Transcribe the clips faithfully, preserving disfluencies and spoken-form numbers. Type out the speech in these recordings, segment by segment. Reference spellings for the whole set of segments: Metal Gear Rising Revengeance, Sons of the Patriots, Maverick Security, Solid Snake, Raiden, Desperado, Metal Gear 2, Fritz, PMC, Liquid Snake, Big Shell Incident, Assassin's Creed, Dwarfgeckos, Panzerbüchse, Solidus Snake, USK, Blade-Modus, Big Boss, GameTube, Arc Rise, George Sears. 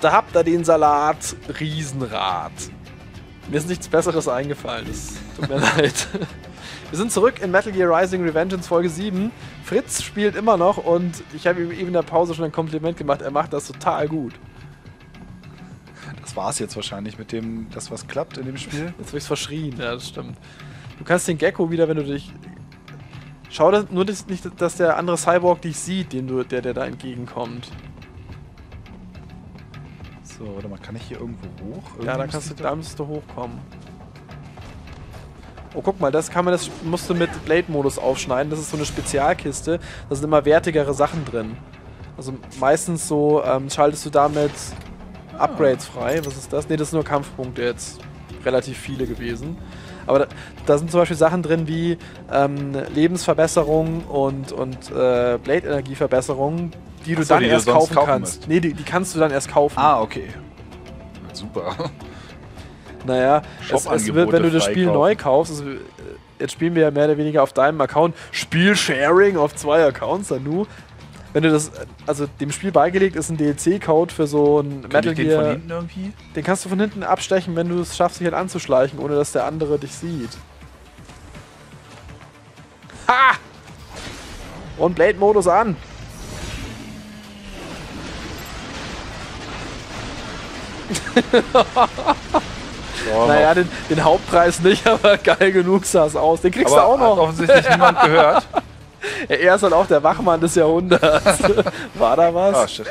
Da habt ihr den Salat, Riesenrad. Mir ist nichts Besseres eingefallen, das tut mir leid. Wir sind zurück in Metal Gear Rising Revengeance Folge sieben. Fritz spielt immer noch und ich habe ihm eben in der Pause schon ein Kompliment gemacht. Er macht das total gut. Das war's jetzt wahrscheinlich mit dem, das was klappt in dem Spiel. Jetzt wirst du verschrien, ja, das stimmt. Du kannst den Gecko wieder, wenn du dich... Schau dass, nur dass nicht, dass der andere Cyborg dich sieht, den du, der, der da entgegenkommt. So, warte mal, kann ich hier irgendwo hoch? Irgendwie ja, da, kannst du, da musst du hochkommen. Oh, guck mal, das kann man, das musst du mit Blade-Modus aufschneiden. Das ist so eine Spezialkiste. Da sind immer wertigere Sachen drin. Also meistens so ähm, schaltest du damit Upgrades frei. Was ist das? Ne, das sind nur Kampfpunkte jetzt. Relativ viele gewesen. Aber da, da sind zum Beispiel Sachen drin wie ähm, Lebensverbesserung und, und äh, Blade-Energieverbesserung, die du Ach so, dann die erst du kaufen, kaufen kannst. Ne, die, die kannst du dann erst kaufen. Ah, okay. Super. Naja, es, es wird, wenn du das Spiel kaufen. neu kaufst, also, jetzt spielen wir ja mehr oder weniger auf deinem Account, Spielsharing auf zwei Accounts, Danu. Wenn du das, also dem Spiel beigelegt ist ein D L C-Code für so ein Kann Metal Gear. Den von hinten irgendwie? Den kannst du von hinten abstechen, wenn du es schaffst, dich halt anzuschleichen, ohne dass der andere dich sieht. Ha! Und Blade-Modus an! So, naja, den, den Hauptpreis nicht, aber geil genug sah es aus. Den kriegst aber du auch noch. Hat offensichtlich niemand gehört. Ja, er ist halt auch der Wachmann des Jahrhunderts. War da was? Ah, shit.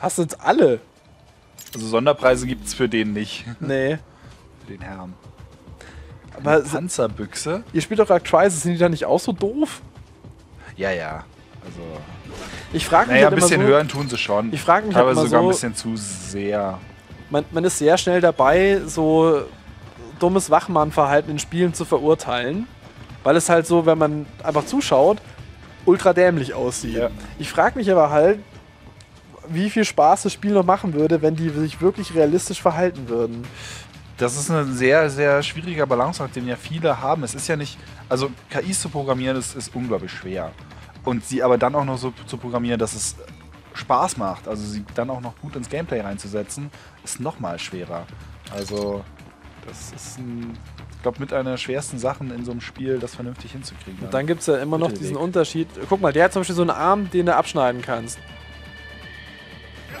Hast du jetzt alle? Also Sonderpreise gibt es für den nicht. Nee. Für den Herrn. Aber Panzerbüchse? Ihr spielt doch Arc Rise, sind die da nicht auch so doof? Ja, ja. Also... Ich frage mich naja, halt ein bisschen so, hören tun sie schon. Ich frage mich aber halt sogar so, ein bisschen zu sehr. Man, man ist sehr schnell dabei, so dummes Wachmannverhalten in Spielen zu verurteilen, weil es halt so, wenn man einfach zuschaut, ultra dämlich aussieht. Ja. Ich frage mich aber halt, wie viel Spaß das Spiel noch machen würde, wenn die sich wirklich realistisch verhalten würden. Das ist ein sehr, sehr schwieriger Balanceakt, den ja viele haben. Es ist ja nicht, also K Is zu programmieren, das ist unglaublich schwer. Und sie aber dann auch noch so zu programmieren, dass es Spaß macht, also sie dann auch noch gut ins Gameplay reinzusetzen, ist nochmal schwerer. Also das ist, ein, ich glaube, mit einer der schwersten Sachen in so einem Spiel, das vernünftig hinzukriegen. Und dann gibt es ja immer noch diesen Unterschied. Guck mal, der hat zum Beispiel so einen Arm, den du abschneiden kannst.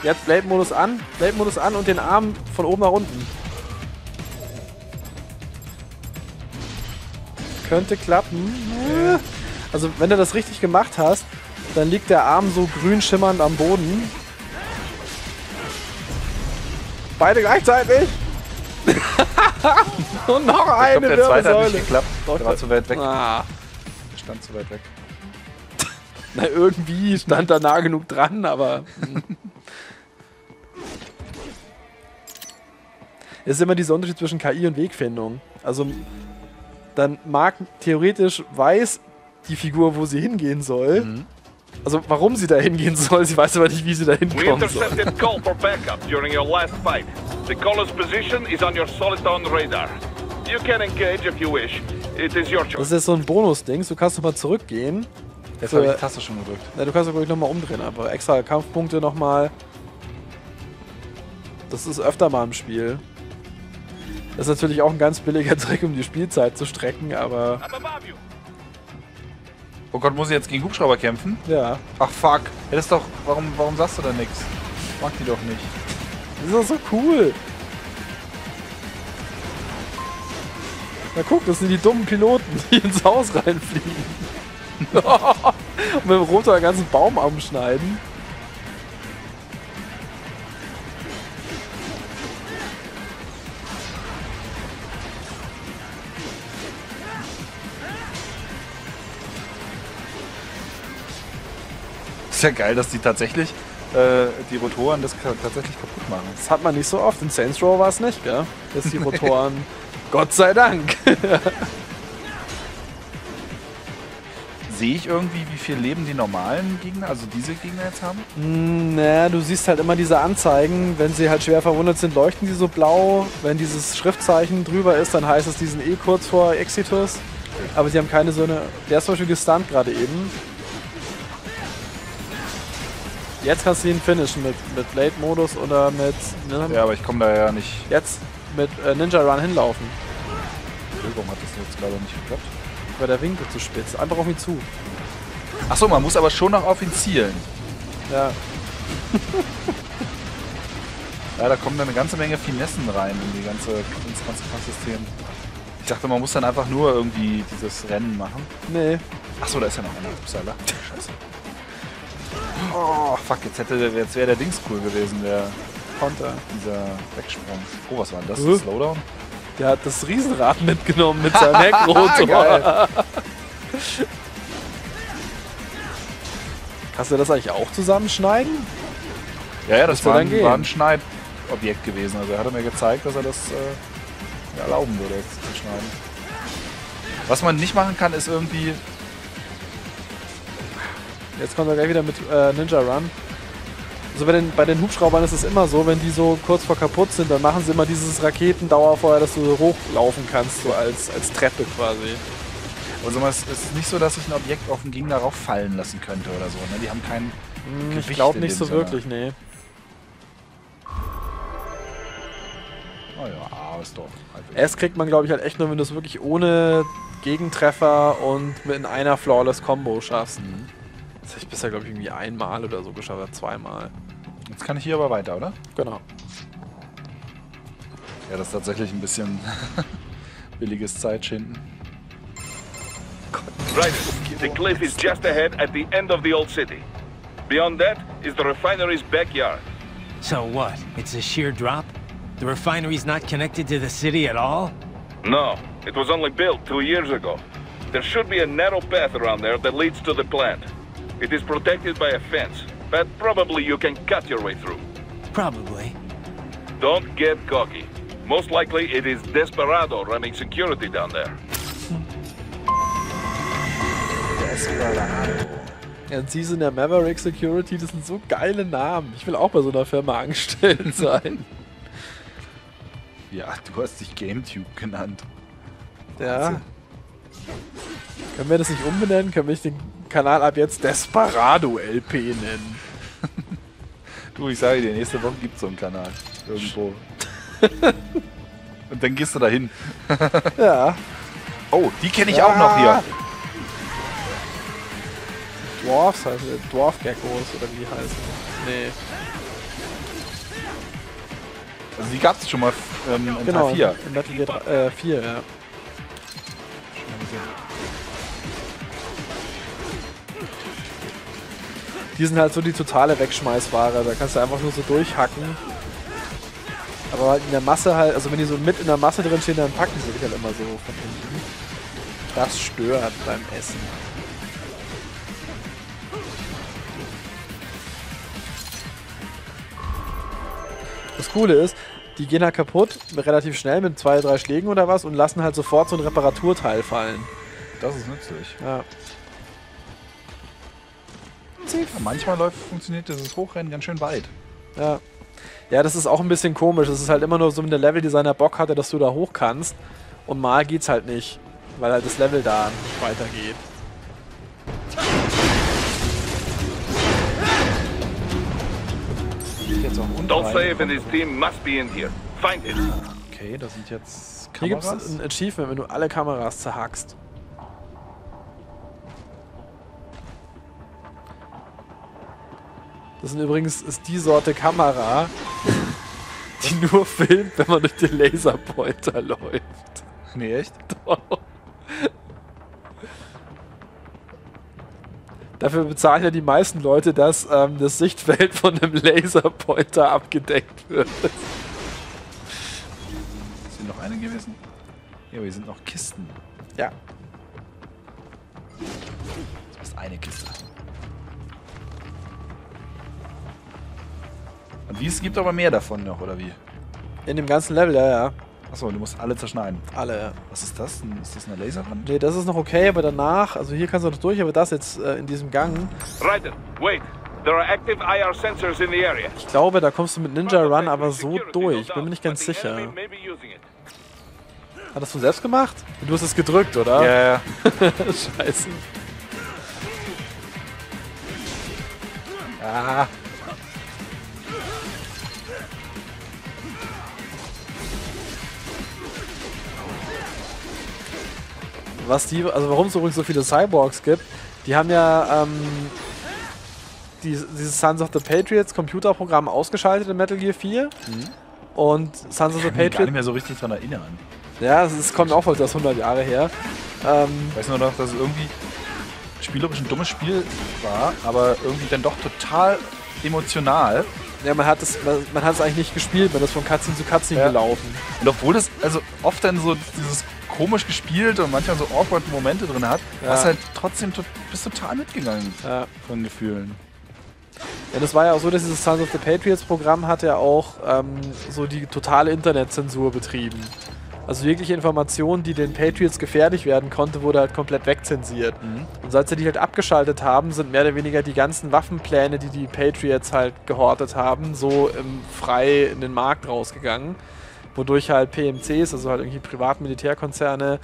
Jetzt Blade-Modus an, Blade-Modus an und den Arm von oben nach unten. Könnte klappen. Ja. Also wenn du das richtig gemacht hast, dann liegt der Arm so grün schimmernd am Boden. Beide gleichzeitig! Und noch eine! Ich glaub, der zweite hat nicht geklappt. Doch, der war zu weit weg. Ah. Der stand zu weit weg. Na, irgendwie stand da nah genug dran, aber... Es ist immer dieser Unterschied zwischen K I und Wegfindung. Also, dann mag theoretisch weiß die Figur, wo sie hingehen soll. Mhm. Also, warum sie da hingehen soll, sie weiß aber nicht, wie sie da hinkommen soll. Das ist jetzt so ein Bonus-Ding, du kannst nochmal zurückgehen. Jetzt habe ich die Taste schon gedrückt. Ja, du kannst aber nochmal umdrehen, aber extra Kampfpunkte nochmal. Das ist öfter mal im Spiel. Das ist natürlich auch ein ganz billiger Trick, um die Spielzeit zu strecken, aber... Oh Gott, muss ich jetzt gegen Hubschrauber kämpfen? Ja. Ach fuck. Ja, das ist doch. Warum, warum sagst du da nichts? Mag die doch nicht. Das ist doch so cool. Na guck, das sind die dummen Piloten, die ins Haus reinfliegen. Und mit dem Rotor einen ganzen Baum abschneiden. Ist ja geil, dass die tatsächlich äh, die Rotoren das tatsächlich kaputt machen. Das hat man nicht so oft. In Saints Row war es nicht, gell? Dass die Rotoren... Gott sei Dank! Sehe ich irgendwie, wie viel Leben die normalen Gegner, also diese Gegner jetzt haben? Mm, naja, du siehst halt immer diese Anzeigen. Wenn sie halt schwer verwundet sind, leuchten sie so blau. Wenn dieses Schriftzeichen drüber ist, dann heißt es, die sind eh kurz vor Exitus. Aber sie haben keine so eine... Der ist zum Beispiel gestunt gerade eben. Jetzt kannst du ihn finishen mit, mit Blade-Modus oder mit... Ne? Ja, aber ich komme da ja nicht... Jetzt mit äh, Ninja Run hinlaufen. Warum hat das jetzt gerade nicht geklappt? Weil der Winkel zu spitz. Einfach auf ihn zu. Achso, man muss aber schon noch auf ihn zielen. Ja. Ja, da kommen dann eine ganze Menge Finessen rein in die ganze, ins ganze Kampfsystem. Ich dachte, man muss dann einfach nur irgendwie dieses Rennen machen. Nee. Achso, da ist ja noch einer. Upsala. Scheiße. Oh, fuck, jetzt, jetzt wäre der Dings cool gewesen, der Konter. Dieser Wegsprung. Oh, was war denn das? Uh. Das Slowdown? Der hat das Riesenrad mitgenommen mit seinem Heckrotor. Kannst du das eigentlich auch zusammenschneiden? Ja, ja, das war ein, war ein Schneidobjekt gewesen. Also er hatte mir gezeigt, dass er das äh, erlauben würde, jetzt zu schneiden. Was man nicht machen kann, ist irgendwie... Jetzt kommt er gleich wieder mit äh, Ninja Run. Also bei den, bei den Hubschraubern ist es immer so, wenn die so kurz vor kaputt sind, dann machen sie immer dieses Raketendauerfeuer, dass du so hochlaufen kannst, so als, als Treppe quasi. Also es ist nicht so, dass ich ein Objekt auf den Gegner rauffallen lassen könnte oder so, ne? Die haben keinen hm, Gewicht. Ich glaube nicht so wirklich, nee. Oh ja, aber ist doch... Es kriegt man, glaube ich, halt echt nur, wenn du es wirklich ohne Gegentreffer und in einer flawless Combo schaffst. Mhm. Das habe ich bisher, glaube ich, irgendwie einmal oder so geschafft, oder zweimal. Jetzt kann ich hier aber weiter, oder? Genau. Ja, das ist tatsächlich ein bisschen billiges Zeitschinden. Right, the cliff is just ahead at the end of the old city. Beyond that is the refinery's backyard. So what? It's a sheer drop? The refinery's not connected to the city at all? No, it was only built two years ago. There should be a narrow path around there that leads to the plant. It is protected by a fence, but probably you can cut your way through. Probably. Don't get cocky. Most likely it is Desperado running security down there. Desperado. Ja, sie sind der Maverick Security, das sind so geile Namen. Ich will auch bei so einer Firma angestellt sein. Ja, du hast dich GameTube genannt. Ja. Wahnsinn. Können wir das nicht umbenennen? Können wir nicht den Kanal ab jetzt Desperado L P nennen? Du, ich sage dir, nächste Woche gibt es so einen Kanal. Irgendwo. Und dann gehst du dahin. Ja. Oh, die kenne ich ja auch noch hier. Dwarfs heißt es. Dwarfgeckos oder wie heißt es? Nee. Also die gab es schon mal ähm, in genau, Teil vier. In Metal Gear äh, vier, ja. Die sind halt so die totale Wegschmeißware, da kannst du einfach nur so durchhacken. Aber halt in der Masse halt, also wenn die so mit in der Masse drin stehen, dann packen sie dich halt immer so von hinten. Das stört beim Essen. Das Coole ist, die gehen halt kaputt, relativ schnell mit zwei, drei Schlägen oder was und lassen halt sofort so ein Reparaturteil fallen. Das ist nützlich. Ja. Ja, manchmal läuft, funktioniert dieses Hochrennen ganz schön weit. Ja. Ja, das ist auch ein bisschen komisch. Es ist halt immer nur so, wenn der Level-Designer Bock hatte, dass du da hoch kannst. Und mal geht's halt nicht, weil halt das Level da nicht weitergeht. Jetzt auch Don't save and his team must be in here. Find it. Okay, das sind jetzt Kameras. Hier gibt's ein Achievement, wenn du alle Kameras zerhackst. Das sind übrigens ist die Sorte Kamera, die nur filmt, wenn man durch den Laserpointer läuft. Nee, echt? Dafür bezahlen ja die meisten Leute, dass ähm, das Sichtfeld von einem Laserpointer abgedeckt wird. Sind noch eine gewesen? Ja, aber hier sind noch Kisten. Ja. Das ist eine Kiste. Und wie es gibt aber mehr davon noch, oder wie? In dem ganzen Level, ja, ja. Achso, du musst alle zerschneiden. Alle, ja. Was ist das denn? Ist das eine Laserwand? Nee, das ist noch okay, aber danach, also hier kannst du noch durch, aber das jetzt äh, in diesem Gang. Raiden, wait. There are active I R sensors in the area. Ich glaube, da kommst du mit Ninja Run aber so durch. Bin mir nicht ganz sicher. Hat das du selbst gemacht? Du hast es gedrückt, oder? Ja, ja. Scheiße. Ah. was die, also warum es übrigens so viele Cyborgs gibt. Die haben ja ähm, die, dieses Sons of the Patriots Computerprogramm ausgeschaltet in Metal Gear vier. Mhm. Und Sons of the Patriots... Ich kann mich gar nicht mehr so richtig dran erinnern. Ja, es kommt auch heute erst hundert Jahre her. Ähm, ich weiß nur noch, dass es irgendwie spielerisch ein dummes Spiel war, aber irgendwie dann doch total emotional. Ja, man hat es man, man hat es eigentlich nicht gespielt, man ist von Cutscene zu Cutscene ja. gelaufen. Und obwohl das also oft dann so dieses komisch gespielt und manchmal so awkward Momente drin hat, ja. hast halt trotzdem to bist total mitgegangen ja. von Gefühlen. Ja, das war ja auch so, dass dieses Sons of the Patriots Programm hat ja auch ähm, so die totale Internetzensur betrieben. Also jegliche Information, die den Patriots gefährlich werden konnte, wurde halt komplett wegzensiert. Mhm. Und seit sie die halt abgeschaltet haben, sind mehr oder weniger die ganzen Waffenpläne, die die Patriots halt gehortet haben, so im frei in den Markt rausgegangen. Wodurch halt P M Cs, also halt irgendwie Privatmilitärkonzerne,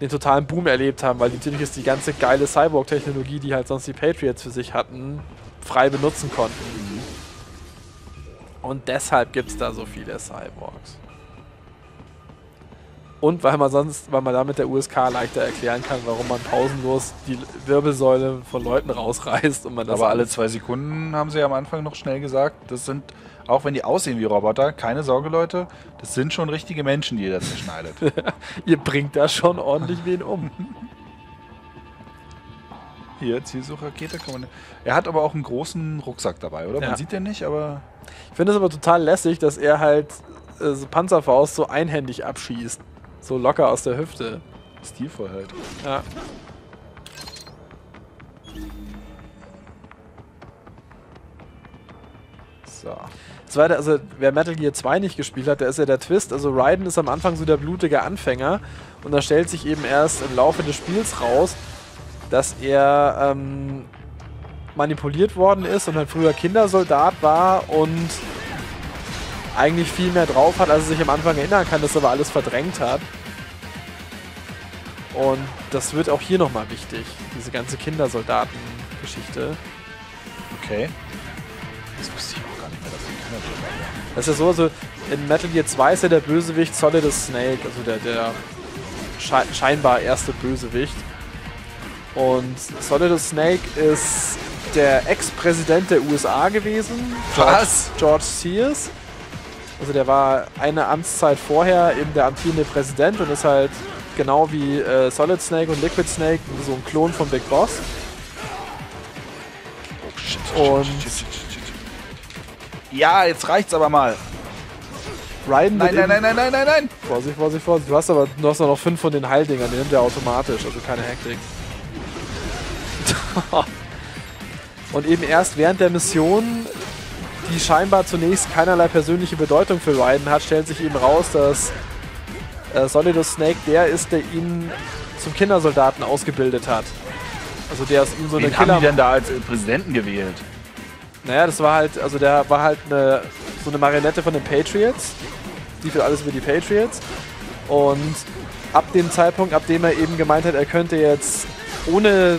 den totalen Boom erlebt haben, weil natürlich ist die ganze geile Cyborg-Technologie, die halt sonst die Patriots für sich hatten, frei benutzen konnten. Und deshalb gibt es da so viele Cyborgs. Und weil man sonst, weil man damit der U S K leichter erklären kann, warum man pausenlos die Wirbelsäule von Leuten rausreißt und man das. Aber alle zwei Sekunden haben sie ja am Anfang noch schnell gesagt, das sind, auch wenn die aussehen wie Roboter, keine Sorge, Leute, das sind schon richtige Menschen, die ihr das zerschneidet. Ihr bringt da schon ordentlich wen um. Hier, Zielsuchrakete kann man. Er hat aber auch einen großen Rucksack dabei, oder? Ja. Man sieht den nicht, aber. Ich finde es aber total lässig, dass er halt äh, so Panzerfaust so einhändig abschießt. So locker aus der Hüfte. Stilvoll halt. Ja. So. Das war der, also, wer Metal Gear zwei nicht gespielt hat, der ist ja der Twist. Also Raiden ist am Anfang so der blutige Anfänger. Und da stellt sich eben erst im Laufe des Spiels raus, dass er ähm, manipuliert worden ist und ein früher Kindersoldat war und eigentlich viel mehr drauf hat, als er sich am Anfang erinnern kann, dass er aber alles verdrängt hat. Und das wird auch hier nochmal wichtig, diese ganze Kindersoldaten-Geschichte. Okay. Das wusste ich auch gar nicht mehr, dass die Kindersoldaten waren. Das ist ja so, also in Metal Gear zwei ist ja der Bösewicht Solidus Snake, also der, der sche scheinbar erste Bösewicht. Und Solidus Snake ist der Ex-Präsident der U S A gewesen. Was? George, George Sears. Also der war eine Amtszeit vorher eben der amtierende Präsident und ist halt genau wie äh, Solid Snake und Liquid Snake so ein Klon von Big Boss. Oh, shit, und shit, shit, shit, shit, shit. Ja, jetzt reicht's aber mal. Raiden nein, nein, nein, nein, nein, nein, nein. Vorsicht, Vorsicht, Vorsicht. Du hast aber du hast noch fünf von den Heildingern, die nimmt er automatisch, also keine Hektik. Und eben erst während der Mission, die scheinbar zunächst keinerlei persönliche Bedeutung für Raiden hat, stellt sich eben raus, dass äh, Solidus Snake der ist, der ihn zum Kindersoldaten ausgebildet hat. Also der ist ihm so eine Killer... Wen haben die denn da als äh, Präsidenten gewählt? Naja, das war halt, also der war halt eine, so eine Marionette von den Patriots. Die für alles über die Patriots. Und ab dem Zeitpunkt, ab dem er eben gemeint hat, er könnte jetzt ohne...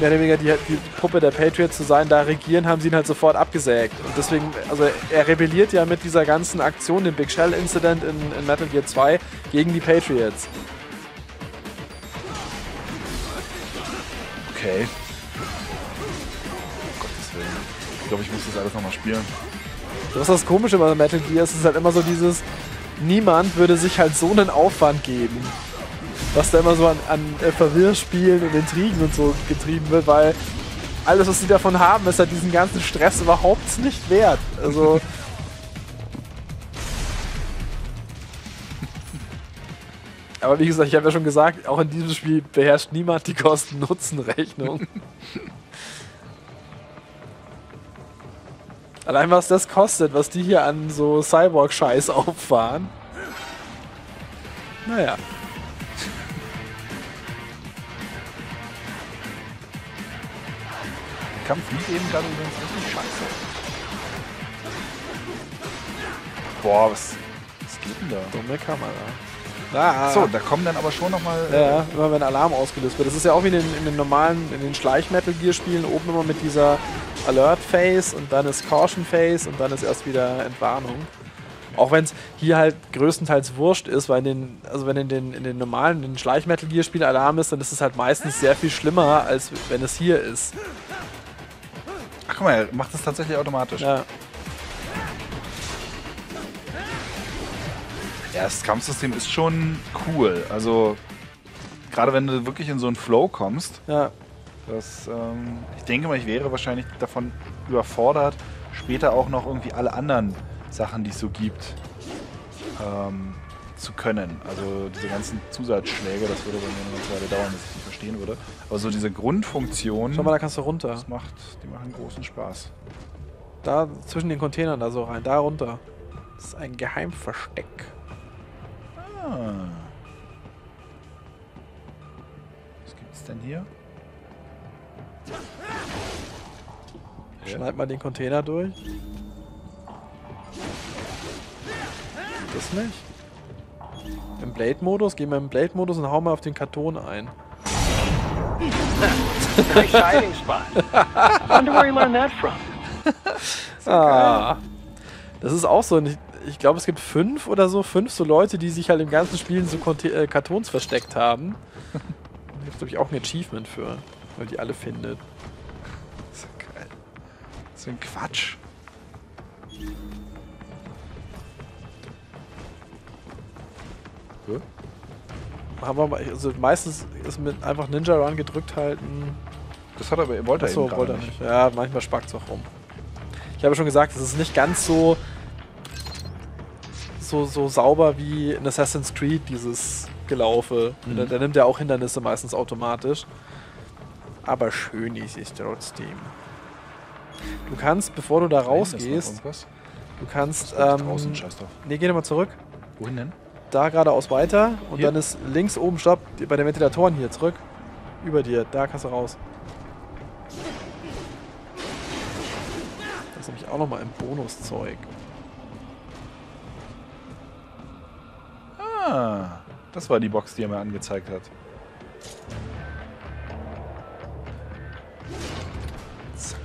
mehr oder weniger die, die Puppe der Patriots zu sein, da regieren, haben sie ihn halt sofort abgesägt. Und deswegen, also er rebelliert ja mit dieser ganzen Aktion, dem Big Shell Incident in, in Metal Gear zwei, gegen die Patriots. Okay. Um Gottes Willen. Ich glaube, ich muss das alles nochmal spielen. Das ist das Komische bei Metal Gear, es ist halt immer so dieses, niemand würde sich halt so einen Aufwand geben. Was da immer so an, an äh, Verwirrspielen und Intrigen und so getrieben wird, weil alles, was sie davon haben, ist halt diesen ganzen Stress überhaupt nicht wert. Also. Aber wie gesagt, ich habe ja schon gesagt, auch in diesem Spiel beherrscht niemand die Kosten-Nutzen-Rechnung. Allein was das kostet, was die hier an so Cyborg-Scheiß auffahren. Naja. Kampf lief eben gerade übrigens richtig scheiße. Boah, was, was geht denn da? Dumme Kamera. Ah. So, da kommen dann aber schon nochmal... Äh ja, immer wenn Alarm ausgelöst wird. Das ist ja auch wie in den, in den normalen, in den Schleich-Metal-Gear-Spielen oben immer mit dieser Alert-Phase und dann ist Caution-Phase und dann ist erst wieder Entwarnung. Auch wenn es hier halt größtenteils wurscht ist, weil in den, also wenn in den, in den normalen, in den Schleich-Metal-Gear-Spielen Alarm ist, dann ist es halt meistens sehr viel schlimmer, als wenn es hier ist. Ach, guck mal, er macht das tatsächlich automatisch. Ja. Ja, das Kampfsystem ist schon cool. Also, gerade wenn du wirklich in so einen Flow kommst, ja. das, ähm, ich denke mal, ich wäre wahrscheinlich davon überfordert, später auch noch irgendwie alle anderen Sachen, die es so gibt, ähm, zu können. Also diese ganzen Zusatzschläge, das würde bei mir eine ganze Weile dauern, bis ich nicht verstehen würde. Aber so diese Grundfunktion... Schau mal, da kannst du runter. Das macht, die machen großen Spaß. Da zwischen den Containern da so rein, da runter. Das ist ein Geheimversteck. Ah. Was gibt's denn hier? Ja. Schneid mal den Container durch. Das nicht. Im Blade-Modus? Gehen wir im Blade-Modus und hauen mal auf den Karton ein. ah. Das ist auch so. Ich, ich glaube, es gibt fünf oder so, fünf so Leute, die sich halt im ganzen Spiel in so Konti äh, Kartons versteckt haben. Da gibt es, glaube ich, auch ein Achievement für, weil die alle findet. Das ist ja geil. Das ist ein Quatsch. Haben wir, also meistens ist mit einfach Ninja Run gedrückt halten. Das hat aber, wollte er eben gar nicht. Ja, manchmal spackt es auch rum. Ich habe schon gesagt, es ist nicht ganz so, so so sauber wie in Assassin's Creed, dieses Gelaufe. Mhm. Da, da nimmt er auch Hindernisse meistens automatisch. Aber schön ist es trotzdem. Du kannst, bevor du da rausgehst, du kannst... Ähm, draußen, scheiß drauf. Nee, geh nochmal zurück. Wohin denn? Da geradeaus weiter und hier. Dann ist links oben, stopp, bei den Ventilatoren hier zurück. Über dir, da kannst du raus. Das ist nämlich auch nochmal im Bonuszeug. Ah, das war die Box, die er mir angezeigt hat. Zack.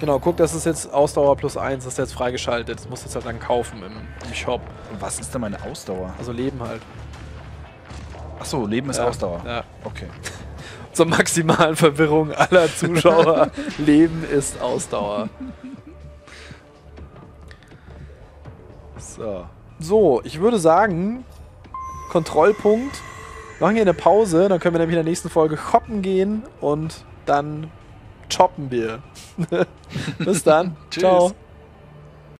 Genau, guck, das ist jetzt Ausdauer plus eins, das ist jetzt freigeschaltet. Das musst du jetzt halt dann kaufen im, im Shop. Und was ist denn meine Ausdauer? Also Leben halt. Achso, Leben ist ja Ausdauer. Ja. Okay. Zur maximalen Verwirrung aller Zuschauer. Leben ist Ausdauer. So. So, ich würde sagen, Kontrollpunkt. Machen wir eine Pause, dann können wir nämlich in der nächsten Folge shoppen gehen und dann choppen wir. Bis dann. Ciao.